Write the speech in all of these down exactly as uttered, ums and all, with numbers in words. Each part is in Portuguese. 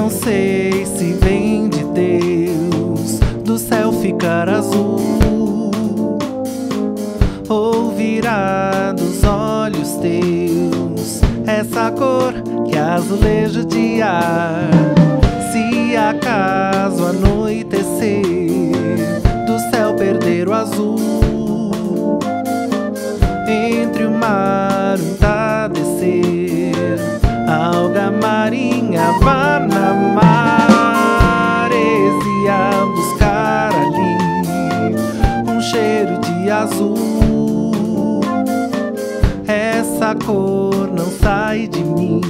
não sei se vem de Deus, do céu ficar azul, ou virá dos olhos teus essa cor que azulejo de ar. Se acaso anoitecer, do céu perder o azul, entre o mar descer, alga marinha vá na maresia buscar ali um cheiro de azul. Essa cor não sai de mim,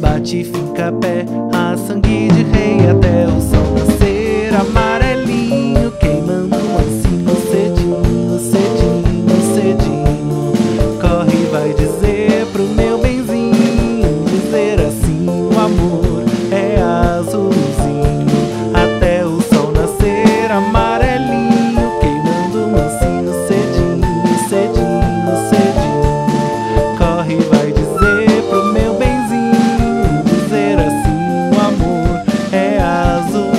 bate, fica a pé, a sangue de rei até o sol nascer amarelinho, queimando assim no cedinho, cedinho, cedinho. Corre e vai dizer pro meu benzinho, dizer assim: o amor é azulzinho. Até o sol nascer amarelinho, queimando mansinho, cedinho, cedinho, cedinho. Corre e vai dizer pro meu benzinho, dizer assim: o amor é azul.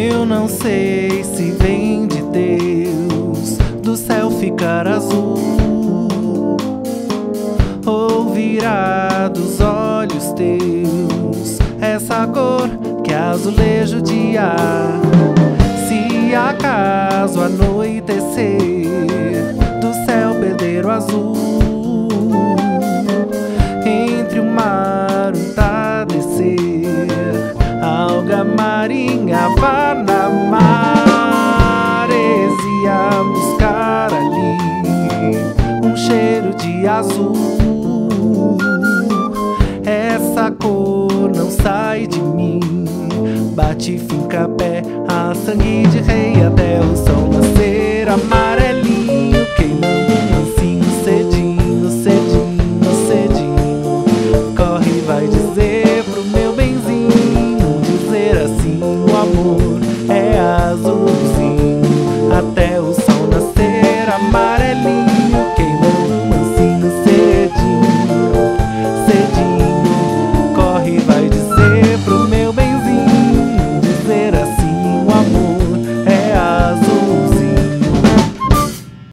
Eu não sei se vem de Deus, do céu ficar azul, ou virá dos olhos teus essa cor que azulejo de ar. Se acaso anoitecer, do céu perder o azul, entre o mar um entardecer, alga marinha vá na maresia buscar ali um cheiro de azul. Essa cor não sai de mim, bate, fica a pé, a sangue de rei até o sol nascer.